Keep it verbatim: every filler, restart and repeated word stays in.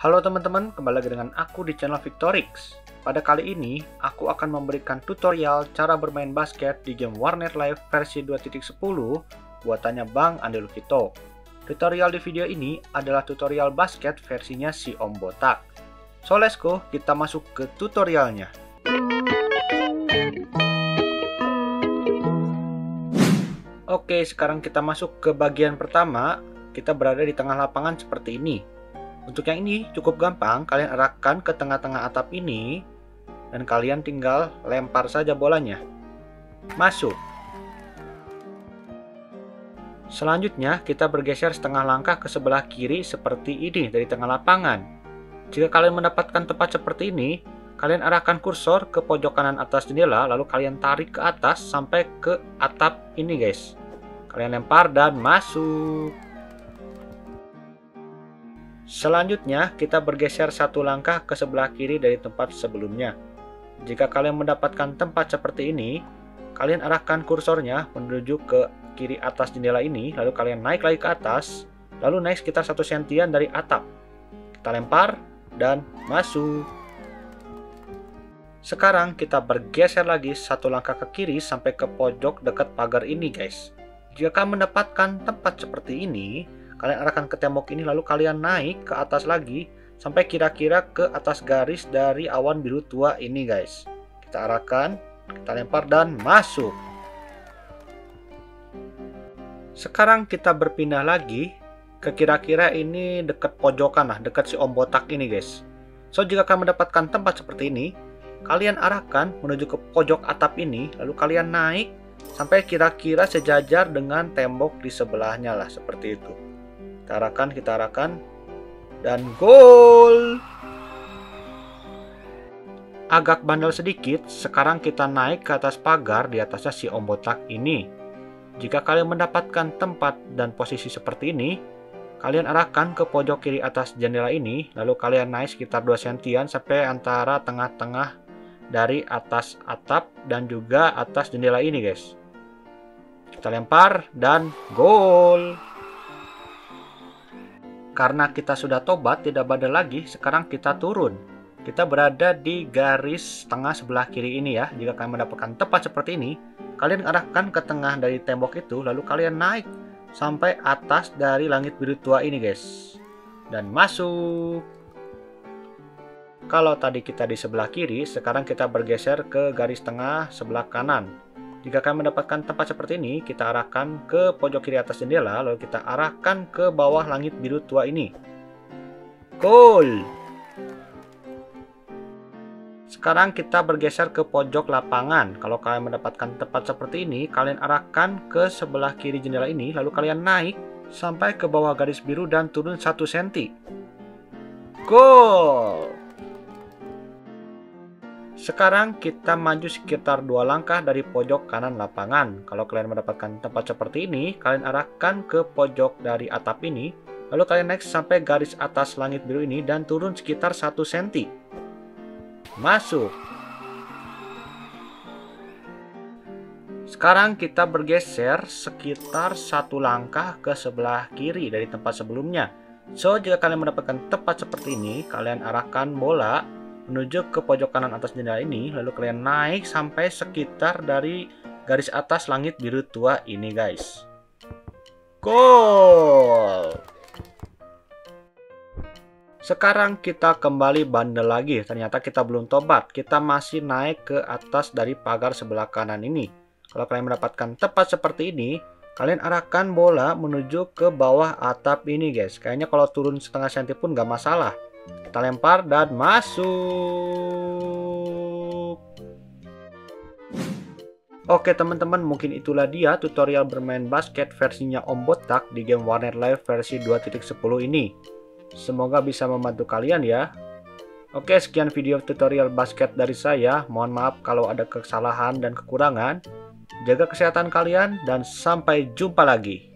Halo teman-teman, kembali lagi dengan aku di channel Victoriks. Pada kali ini, aku akan memberikan tutorial cara bermain basket di game Warnet Life versi dua titik sepuluh buatannya Bang Andy Lukito. Tutorial di video ini adalah tutorial basket versinya si Om Botak. So let's go, kita masuk ke tutorialnya. Oke, sekarang kita masuk ke bagian pertama. Kita berada di tengah lapangan seperti ini. Untuk yang ini cukup gampang, kalian arahkan ke tengah-tengah atap ini dan kalian tinggal lempar saja bolanya. Masuk. Selanjutnya kita bergeser setengah langkah ke sebelah kiri seperti ini dari tengah lapangan. Jika kalian mendapatkan tempat seperti ini, kalian arahkan kursor ke pojok kanan atas jendela lalu kalian tarik ke atas sampai ke atap ini guys. Kalian lempar dan masuk. Selanjutnya, kita bergeser satu langkah ke sebelah kiri dari tempat sebelumnya. Jika kalian mendapatkan tempat seperti ini, kalian arahkan kursornya menuju ke kiri atas jendela ini, lalu kalian naik lagi ke atas, lalu naik sekitar satu sentian dari atap. Kita lempar, dan masuk. Sekarang, kita bergeser lagi satu langkah ke kiri sampai ke pojok dekat pagar ini, guys. Jika kalian mendapatkan tempat seperti ini, kalian arahkan ke tembok ini lalu kalian naik ke atas lagi sampai kira-kira ke atas garis dari awan biru tua ini guys. Kita arahkan, kita lempar dan masuk. Sekarang kita berpindah lagi ke kira-kira ini dekat pojokan lah, dekat si Om Botak ini guys. So jika kalian mendapatkan tempat seperti ini, kalian arahkan menuju ke pojok atap ini lalu kalian naik sampai kira-kira sejajar dengan tembok di sebelahnya lah seperti itu. Kita arahkan, kita arahkan, dan gol! Agak bandel sedikit, sekarang kita naik ke atas pagar di atasnya si Om Botak ini. Jika kalian mendapatkan tempat dan posisi seperti ini, kalian arahkan ke pojok kiri atas jendela ini, lalu kalian naik sekitar dua sentian sampai antara tengah-tengah dari atas atap dan juga atas jendela ini guys. Kita lempar, dan gol! Karena kita sudah tobat, tidak badal lagi, sekarang kita turun. Kita berada di garis tengah sebelah kiri ini ya. Jika kalian mendapatkan tempat seperti ini, kalian arahkan ke tengah dari tembok itu, lalu kalian naik sampai atas dari langit biru tua ini guys. Dan masuk. Kalau tadi kita di sebelah kiri, sekarang kita bergeser ke garis tengah sebelah kanan. Jika kalian mendapatkan tempat seperti ini, kita arahkan ke pojok kiri atas jendela, lalu kita arahkan ke bawah langit biru tua ini. Cool! Sekarang kita bergeser ke pojok lapangan. Kalau kalian mendapatkan tempat seperti ini, kalian arahkan ke sebelah kiri jendela ini, lalu kalian naik sampai ke bawah garis biru dan turun satu senti. Cool! Sekarang kita maju sekitar dua langkah dari pojok kanan lapangan. Kalau kalian mendapatkan tempat seperti ini, kalian arahkan ke pojok dari atap ini, lalu kalian naik sampai garis atas langit biru ini dan turun sekitar satu senti. Masuk. Sekarang kita bergeser sekitar satu langkah ke sebelah kiri dari tempat sebelumnya. So, jika kalian mendapatkan tempat seperti ini, kalian arahkan bola menuju ke pojok kanan atas jendela ini, lalu kalian naik sampai sekitar dari garis atas langit biru tua ini guys. Goal! Sekarang kita kembali bandel lagi, ternyata kita belum tobat, kita masih naik ke atas dari pagar sebelah kanan ini. Kalau kalian mendapatkan tempat seperti ini, kalian arahkan bola menuju ke bawah atap ini guys. Kayaknya kalau turun setengah senti pun gak masalah. Kita lempar dan masuk. Oke teman-teman, mungkin itulah dia tutorial bermain basket versinya Om Botak di game Warnet Life versi dua titik sepuluh ini. Semoga bisa membantu kalian ya. Oke, sekian video tutorial basket dari saya. Mohon maaf kalau ada kesalahan dan kekurangan. Jaga kesehatan kalian dan sampai jumpa lagi.